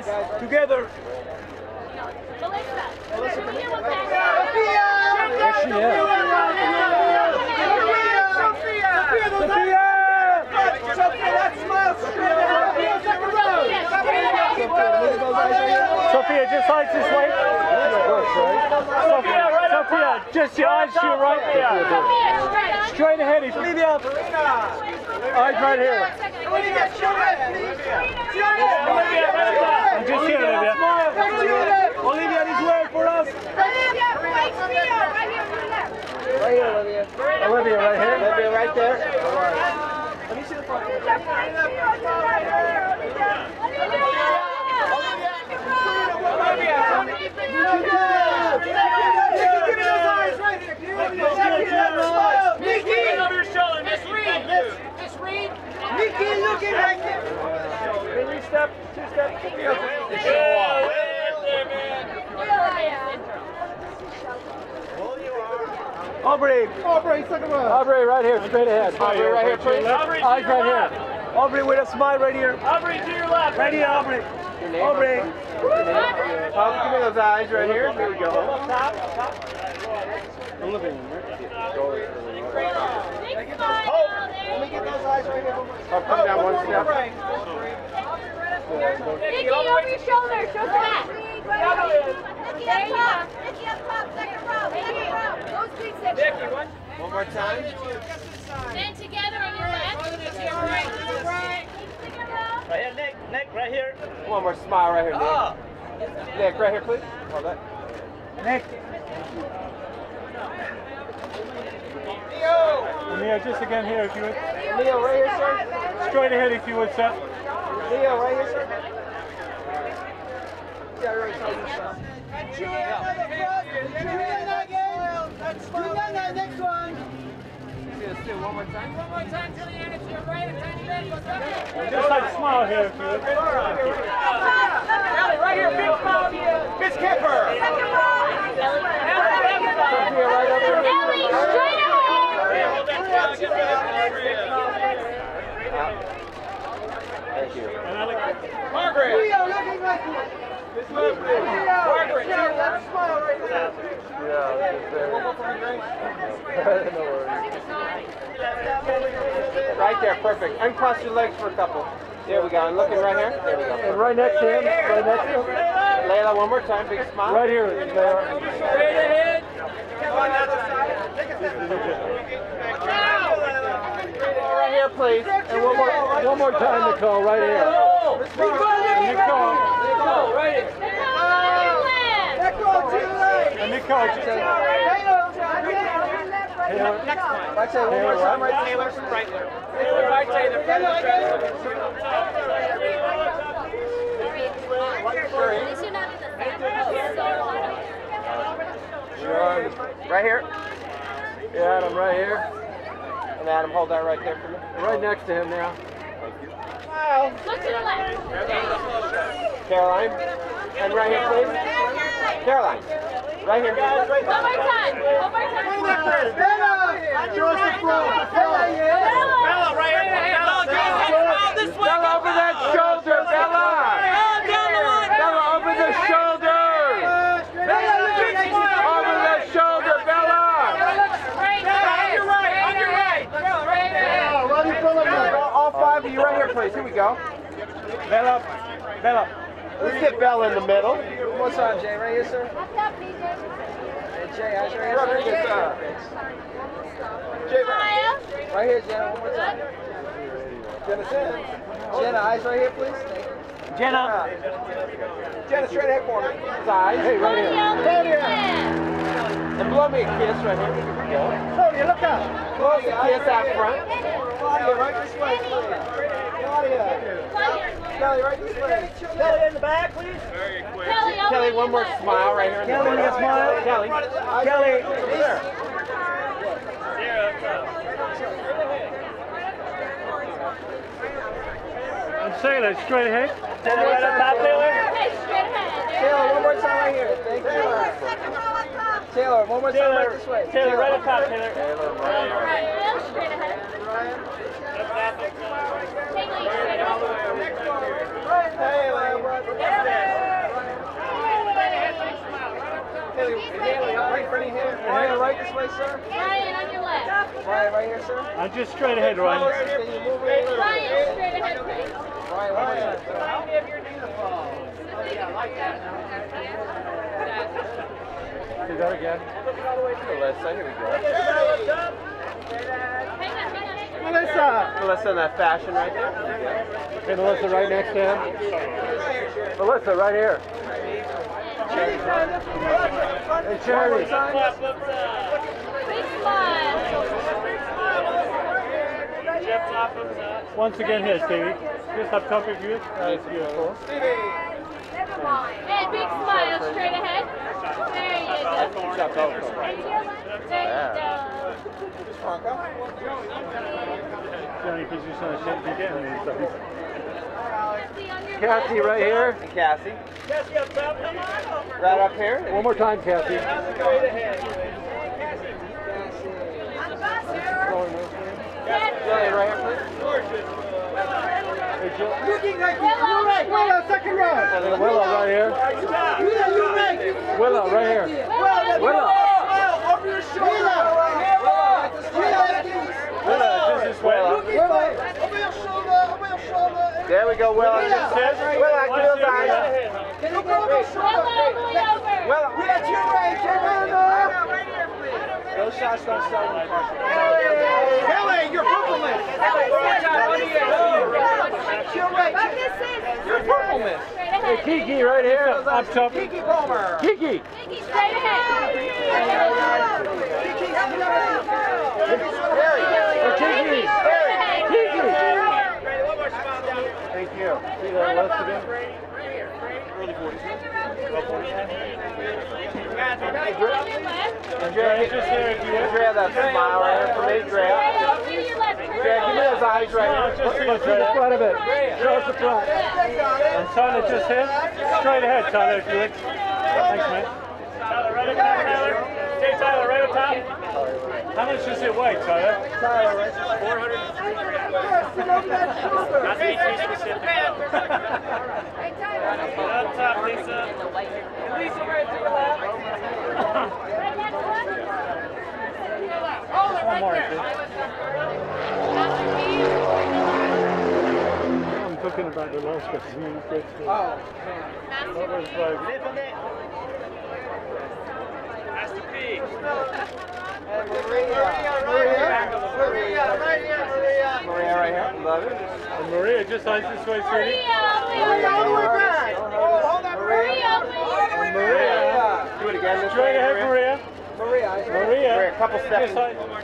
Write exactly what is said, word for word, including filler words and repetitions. guys. Together. Melissa. Melissa. There she is. Sophia. Sophia. Sophia, just like this way. Sophia, right Sophia, just your eyes to your right. Sophia, straight. Straight ahead. If you leave out. Eyes right here. I'm just here, Olivia. Olivia, this way for us. Olivia, right here. Right here, Olivia. Olivia, right here. Olivia, right there. Let me see the front. Olivia! Olivia! Miss Reed! Miss Reed! Nikki, look at right there! Three step, two step. Yeah, there, man! Aubrey! Aubrey, look at us! Aubrey, right here, straight ahead. Aubrey, right here, please. Aubrey, to your left. Aubrey, with a smile right here. Aubrey, to your left. Right here, Aubrey. Aubrey. Give me those eyes right here. Here we go. I'm living in there. Let me get those eyes right here. I'll come down one step. Nikki, over your shoulder. Show the back. Nikki, up top. Nikki, up top. Second row. Second row. Those three sections. One more time. Then together on your left. To your right. Right. Right here, Nick. Nick, right here. One more smile right here, Nick. Nick, right here, please. Hold that. Nick. Leo. Leo, just again here, if you would. Leo, right here, sir. Straight ahead, if you would, sir. Leo, right here, sir. Yeah, right here. Julian, on the front. Julian again. Julian, on the next one. Let's do one more time. One more time, Julian. To your right, a tiny bit. Just like a smile here, if you would. Allie, right here, big smile to you. Miss Kipper. Second row. Allie, straight up. Thank you. Margaret! We are looking like this. Margaret, let's smile right now. Yeah, right there, perfect. Uncross your legs for a couple. There we go. I'm looking right here. There we go. And right next to him. Right next to him. Layla, one more time. Big smile. Right here. Straight ahead. Come on the other side. Take a step. Now. Right here, please. And one more, one more time, Nicole. Right here. Nicole. Nicole. Right here. Nicole. To the left. And Nicole. Nicole. Taylor. Next time. Right, Taylor. One more time, right, Taylor Spreitler. Taylor, right, Taylor. Right here. Yeah, Adam, right here. And Adam, hold that right there for me. Right next to him now. Thank you. Wow. Look to the left. Caroline. And right here, please. Caroline. Right here, guys. One more time. One more time. Bella! Joseph Bella! Bella, right here. Bella, this way. Bella, over that shoulder. Bella! Bella, down the line. Bella, over the shoulder. Bella, over the shoulder. Bella! On your right. On your right. Bella, right there. All five of you right here, please. Here we go. Bella. Bella. Let's get Bella in the middle. What's on, Jay? Right here, sir? What's up, P J? Hey, Jay, how's your answer? Jay, Jay, right here, Jenna, one more time. Jenna, Jenna, Jenna, eyes right here, please. Jenna. Jenna, straight ahead for me. His eyes. Hey, right here. Right here. And blow me a kiss right here. Claudia, look up. Claudia, kiss out front. Claudia, right this way. Claudia. Claudia. Kelly, right this way. Kelly in the back, please. Very quick. Kelly, Kelly one more smile right here. Kelly, one smile. Kelly. Kelly. Over there. I'm saying that straight ahead. Taylor, right up top, Taylor. Taylor, one more time right here. Thank you. Taylor, one more time right this way. Taylor, right up top, Taylor. Taylor, right. Straight ahead. Ryan. Take lead straight ahead. Next one. Right Right, right this way, sir. Ryan, on your left. Ryan, right here, sir. I'm just straight ahead, Ryan. Ryan, straight ahead, please. Ryan, Ryan. How many of your uniform? Oh, yeah, I like that. Do that again. Look all the way to the left side. Here we go. Hang on, hang on, hang on. Melissa. Melissa in that fashion right there. And Melissa right next to him. Melissa right here. Cherry sign, that's the one. Hey, Cherry. Big smile. Once again here, Stevie. Just up top of you. That's beautiful. Never mind. And big smile straight ahead. There you go. And to your left. There you go. The only position I should be getting is that. Casie right here. And Casie. Casie up top. Right up here. One more time, Casie. Looking like you're right. Willa, second row. Willa right here. Willa, you're right. Willa right here. Willa. Willa. Over your shoulder. Willa. Willa. Willa. This is Willa. Willa. Over your shoulder. Over your shoulder. There we go, Willa. Willa, give us a hand. Can you go over your shoulder? Willa, Willa, to your right, to your right. Those shots don't sell me. Kelly, you're purple miss. To your right. You're purple miss. Hey, Keke right here. Up top. Keke Palmer. Keke. Keke, straight ahead. Keke, straight ahead. Keke. Keke. Thank you. See that left again? Early forties. Andrea, just there if you want. Andrea, that smile right there for me. Andrea, give me those eyes right here. Look to the front of it. Show the front. And Tyler just here. Straight ahead, Tyler, if you would. Thanks, mate. Tyler, right up top, Tyler. Hey, Tyler, right up top. How much does it weigh, Tyler? Tyler, right? four hundred three grams. That's me, three sixty-seven. Hey, Tyler. Up top, Lisa. Lisa, right to your left. Right next one. Oh, right there. I'm talking about the last one. Oh. That was like... That's the P. Maria, Maria, right here. Love it. And Maria just eyes this way, sweetie. Maria, all the way back. Oh, hold on, Maria. Maria, do it again. Straight ahead, Maria. Maria, Maria. A couple steps.